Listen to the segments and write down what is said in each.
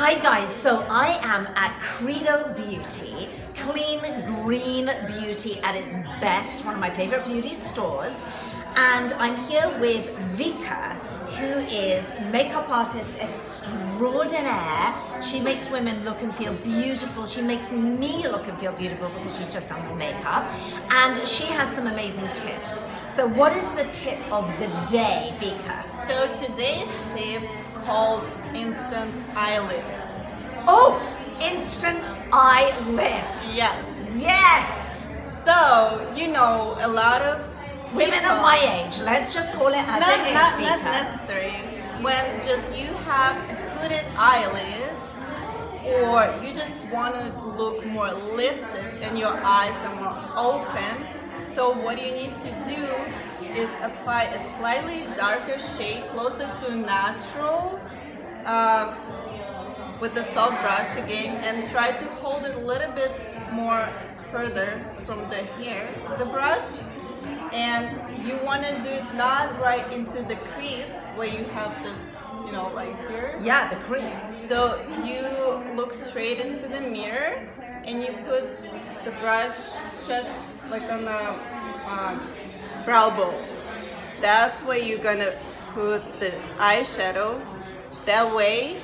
Hi guys, so I am at Credo Beauty, clean green beauty at its best, one of my favorite beauty stores. And I'm here with Vika, who is makeup artist extraordinaire. She makes women look and feel beautiful. She makes me look and feel beautiful because she's just done her makeup. And she has some amazing tips. So what is the tip of the day, Vika? So today's tip called Instant Eye Lift. Oh, Instant Eye Lift. Yes. Yes. So, you know, a lot of women of my age, let's just call it as it is. Not necessary. When just you have a hooded eyelid, or you just want to look more lifted and your eyes are more open, so what you need to do is apply a slightly darker shade, closer to natural, with the soft brush again, and try to hold it a little bit more further from the hair, the brush. And you want to do it not right into the crease where you have this, you know, like here. Yeah, the crease. So you look straight into the mirror and you put the brush just like on the brow bone. That's where you're going to put the eyeshadow. That way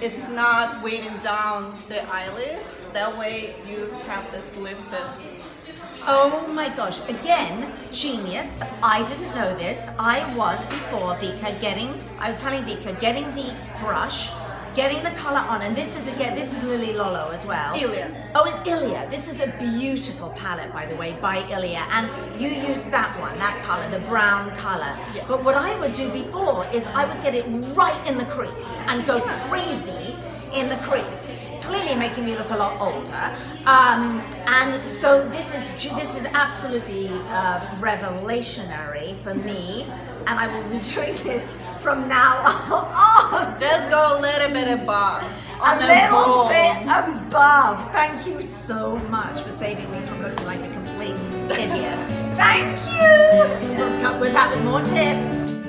it's not weighing down the eyelid. That way you have this lifted. Oh my gosh, again, genius. I didn't know this. I was before Vika I was telling Vika, getting the brush, getting the color on, and this is again, this is Lily Lolo as well. ILIA. Oh, it's ILIA. This is a beautiful palette, by the way, by ILIA, and you use that one, that color, the brown color. Yeah. But what I would do before is I would get it right in the crease and go crazy in the crease, clearly making me look a lot older. And so this is absolutely revelationary for me, and I will be doing this from now on. Just go a little bit above. A little bit above. Thank you so much for saving me from looking like a complete idiot. Thank you. We'll come with more tips.